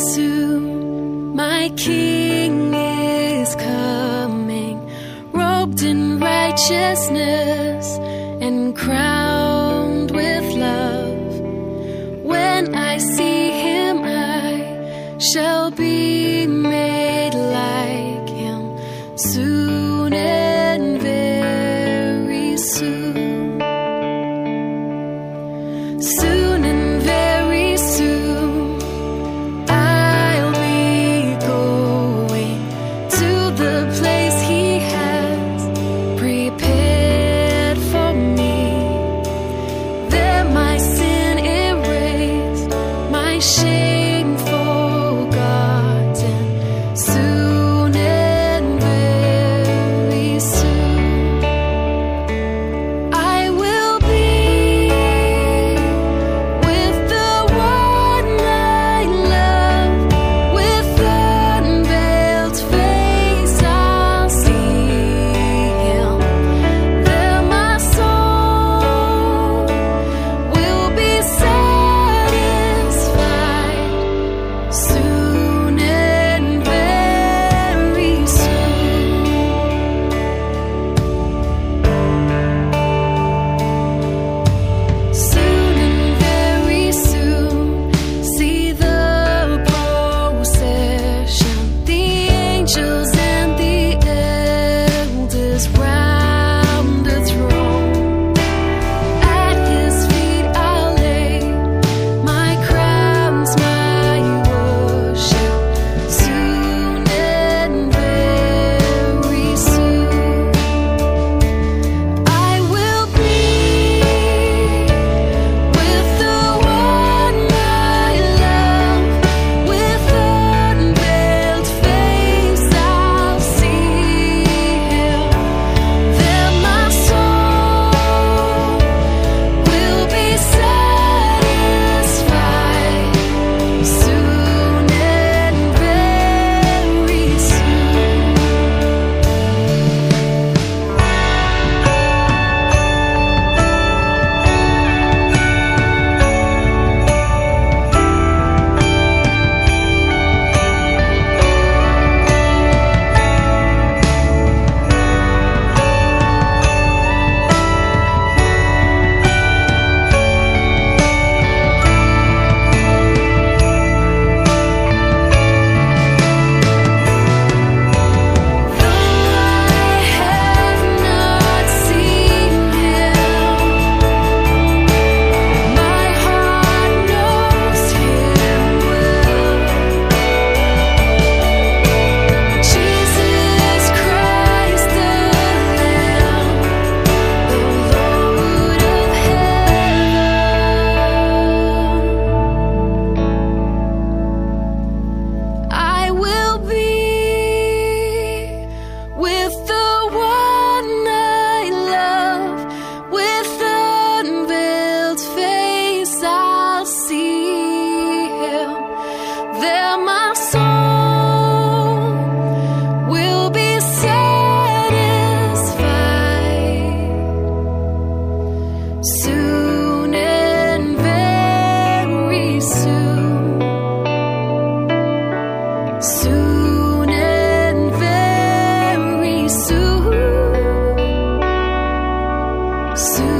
soon. My King is coming, robed in righteousness and crowned with love. When I see him, I shall be made like him soon and very soon. Soon and very soon, I'll be going to the place he has prepared for me. There my sin erased, my shame forgotten. Soon and very soon, I will be with the one I love. With unveiled face, I'll see him. There my soul will be satisfied. Soon and very soon. Soon and very soon, see the procession, the angels and the elders round the throne. At his feet I'll lay my crowns, my worship. Soon and very soon, I will be with the one I love. With unveiled face, I'll see him. There my soul will be satisfied. Soon and very soon. I will be with the one I love. With unveiled face, I'll see him. There my soul will be satisfied. Soon and very soon. Soon and very soon. Soon.